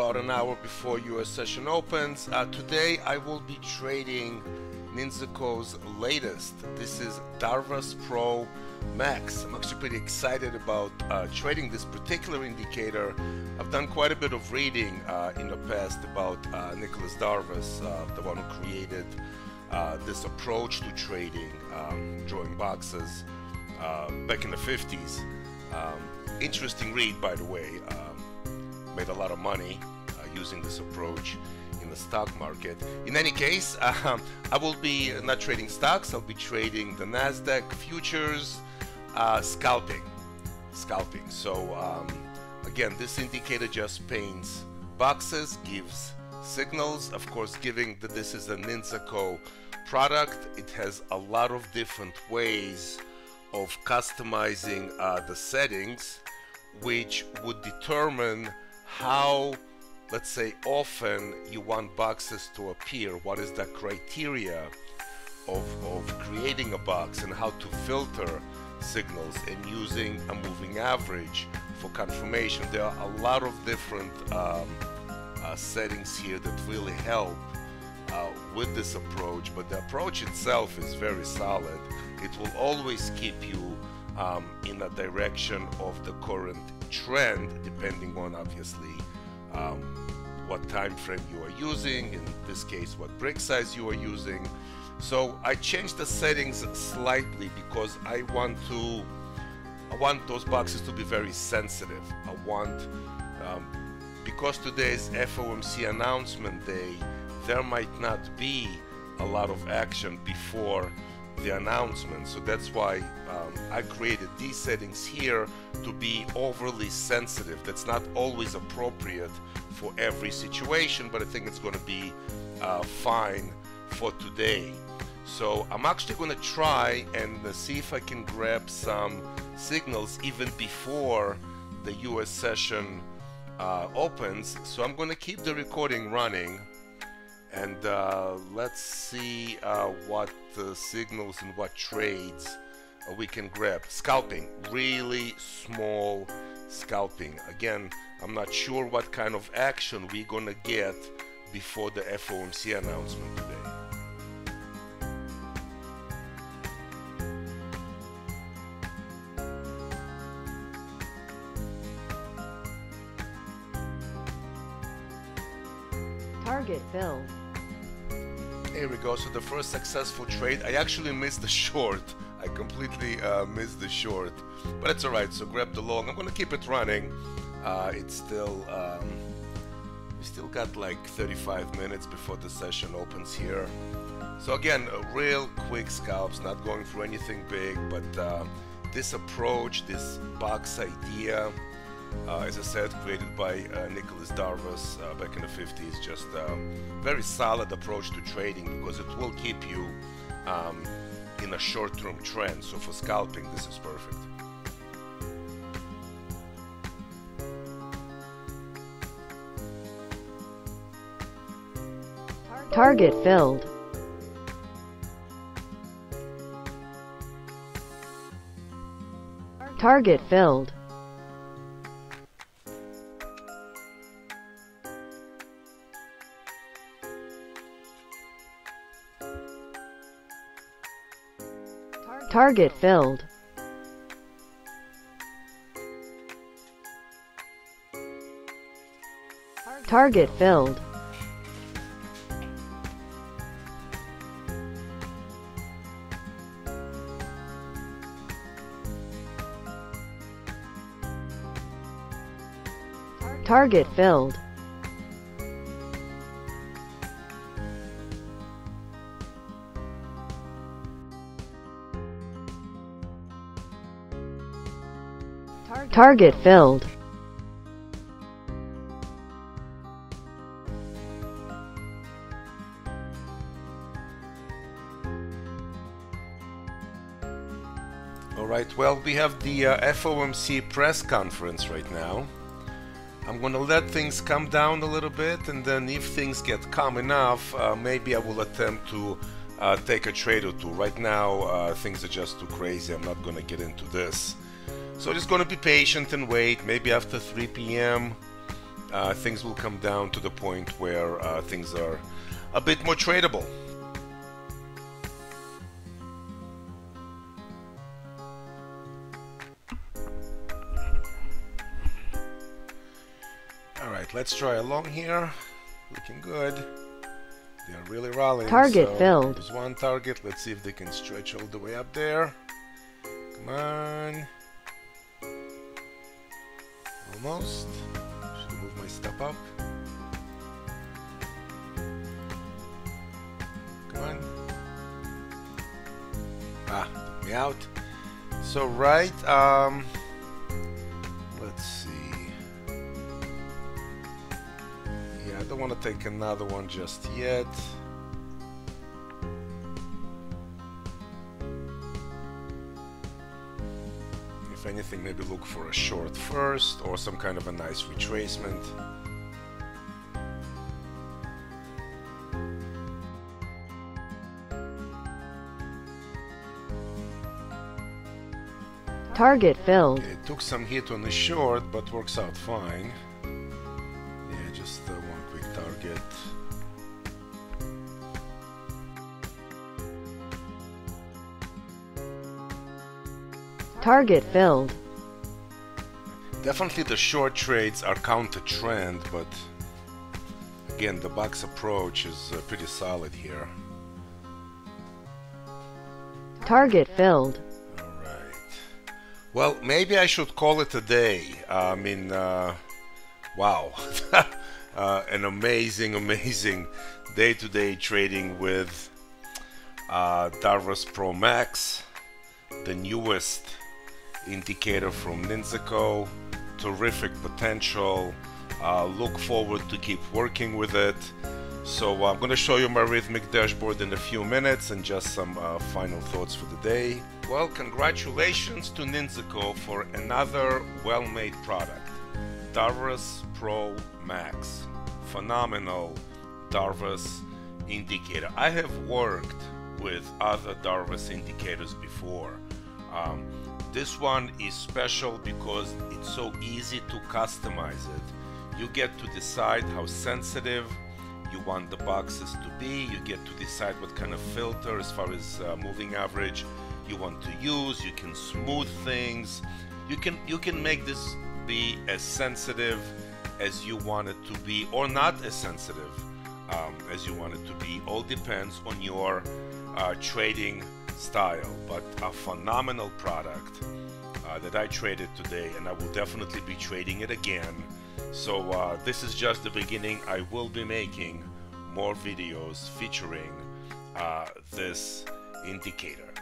about an hour before US session opens. Today I will be trading ninZa.co's latest. This is Darvas Pro Max. I'm actually pretty excited about trading this particular indicator. I've done quite a bit of reading in the past about Nicholas Darvas, the one who created this approach to trading, drawing boxes back in the 50s. Interesting read, by the way. Made a lot of money using this approach in the stock market. In any case, I will be not trading stocks. I'll be trading the NASDAQ futures, scalping. So again, this indicator just paints boxes, gives signals. Of course, given that this is a ninZa.co product, it has a lot of different ways of customizing the settings, which would determine how, let's say, often you want boxes to appear. What is the criteria of creating a box, and how to filter signals, and using a moving average for confirmation. There are a lot of different settings here that really help with this approach, but the approach itself is very solid. It will always keep you in a direction of the current trend, depending on, obviously, what time frame you are using, in this case what brick size you are using. So I changed the settings slightly because I want those boxes to be very sensitive. I want, because today's FOMC announcement day, there might not be a lot of action before the announcement, so that's why I created these settings here to be overly sensitive. That's not always appropriate for every situation, but I think it's going to be fine for today. So I'm actually going to try and see if I can grab some signals even before the US session opens. So I'm going to keep the recording running, and let's see what signals and what trades we can grab. Scalping, really small scalping. Again, I'm not sure what kind of action we're gonna get before the FOMC announcement today. Target filled. Here we go. So the first successful trade. I actually missed the short. I completely missed the short, but it's all right. So grab the long. I'm gonna keep it running. It's still we still got like 35 minutes before the session opens here. So again, real quick scalps. Not going for anything big, but this approach, this box idea, as I said, created by Nicholas Darvas back in the 50s. Just a very solid approach to trading because it will keep you in a short-term trend. So for scalping, this is perfect. Target filled. Target filled. Target filled. Target filled. Target filled. Target filled. All right, well, we have the FOMC press conference right now. I'm going to let things calm down a little bit, and then if things get calm enough, maybe I will attempt to take a trade or two. Right now, things are just too crazy. I'm not going to get into this. So just going to be patient and wait. Maybe after 3 p.m. things will come down to the point where things are a bit more tradable. All right, let's try along here. Looking good. They're really rallying. Target filled. There's one target. Let's see if they can stretch all the way up there. Come on. Almost. Should move my step up. Come on. Ah, took me out. So right. Let's see. I don't want to take another one just yet. If anything, maybe look for a short first or some kind of a nice retracement. Target filled. It took some hit on the short, but works out fine. Yeah, just one quick target. Target filled. Definitely the short trades are counter trend, but again the box approach is pretty solid here. Target filled. All right. Well, maybe I should call it a day. I mean, wow. An amazing day-to-day trading with Darvas Pro Max, the newest indicator from ninZa.co. Terrific potential. Look forward to keep working with it. So I'm going to show you my rhythmic dashboard in a few minutes and just some final thoughts for the day. Well, congratulations to ninZa.co for another well-made product. Darvas Pro Max, phenomenal Darvas indicator. I have worked with other Darvas indicators before. This one is special because it's so easy to customize it. You get to decide how sensitive you want the boxes to be. You get to decide what kind of filter as far as moving average you want to use. You can smooth things. You can make this be as sensitive as you want it to be, or not as sensitive as you want it to be. All depends on your trading style, but a phenomenal product that I traded today, and I will definitely be trading it again. So this is just the beginning. I will be making more videos featuring this indicator.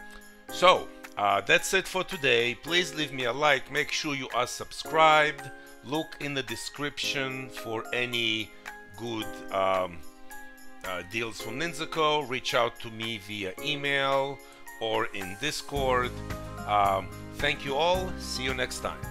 So that's it for today. Please leave me a like. Make sure you are subscribed. Look in the description for any good deals from ninZa.co. Reach out to me via email or in Discord. Thank you all. See you next time.